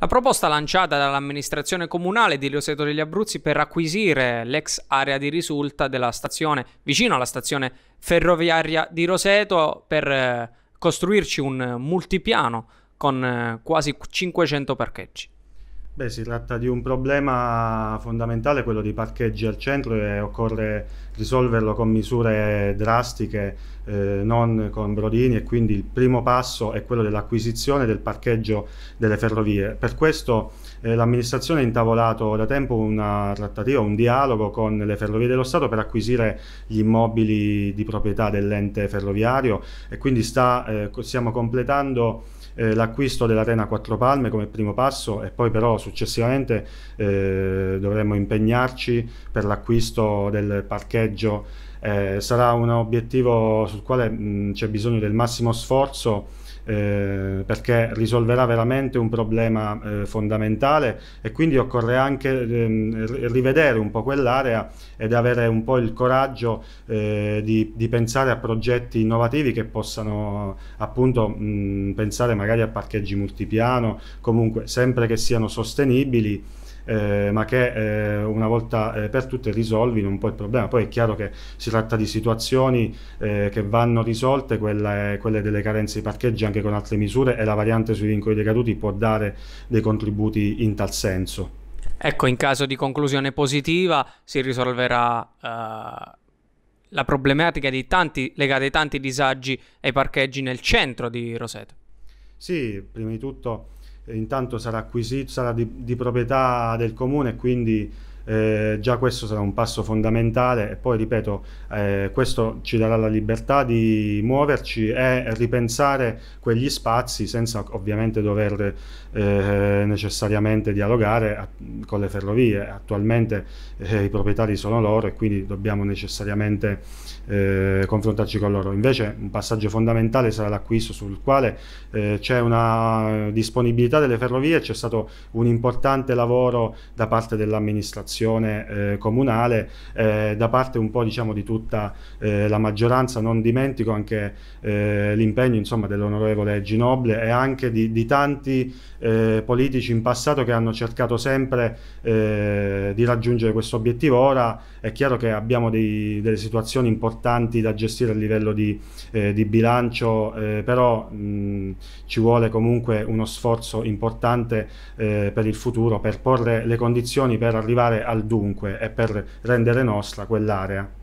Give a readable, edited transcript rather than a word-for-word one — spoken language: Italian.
La proposta lanciata dall'amministrazione comunale di Roseto degli Abruzzi per acquisire l'ex area di risulta della stazione, vicino alla stazione ferroviaria di Roseto, per costruirci un multipiano con quasi 500 parcheggi. Beh, si tratta di un problema fondamentale, quello dei parcheggi al centro, e occorre risolverlo con misure drastiche, non con brodini, e quindi il primo passo è quello dell'acquisizione del parcheggio delle ferrovie. Per questo l'amministrazione ha intavolato da tempo una trattativa, un dialogo con le Ferrovie dello Stato per acquisire gli immobili di proprietà dell'ente ferroviario, e quindi stiamo completando l'acquisto dell'Arena Quattro Palme come primo passo, e poi però successivamente dovremmo impegnarci per l'acquisto del parcheggio. Sarà un obiettivo sul quale c'è bisogno del massimo sforzo, perché risolverà veramente un problema fondamentale, e quindi occorre anche rivedere un po' quell'area ed avere un po' il coraggio di pensare a progetti innovativi che possano appunto pensare magari a parcheggi multipiano, comunque sempre che siano sostenibili, ma che una volta per tutte risolvino un po' il problema. Poi è chiaro che si tratta di situazioni che vanno risolte, quelle delle carenze di parcheggi, anche con altre misure, e la variante sui vincoli decaduti può dare dei contributi in tal senso. Ecco, in caso di conclusione positiva si risolverà la problematica legata ai tanti disagi ai parcheggi nel centro di Roseto. Sì, prima di tutto intanto sarà acquisito, sarà di proprietà del comune, quindi già questo sarà un passo fondamentale, e poi ripeto, questo ci darà la libertà di muoverci e ripensare quegli spazi senza ovviamente dover necessariamente dialogare con le ferrovie. Attualmente i proprietari sono loro, e quindi dobbiamo necessariamente confrontarci con loro. Invece un passaggio fondamentale sarà l'acquisto, sul quale c'è una disponibilità delle ferrovie, c'è stato un importante lavoro da parte dell'amministrazione comunale, da parte un po', diciamo, di tutta la maggioranza. Non dimentico anche l'impegno, insomma, dell'onorevole Ginoble e anche di tanti politici in passato che hanno cercato sempre di raggiungere questo obiettivo. Ora è chiaro che abbiamo delle situazioni importanti da gestire a livello di bilancio, però ci vuole comunque uno sforzo importante per il futuro, per porre le condizioni per arrivare al dunque e per rendere nostra quell'area.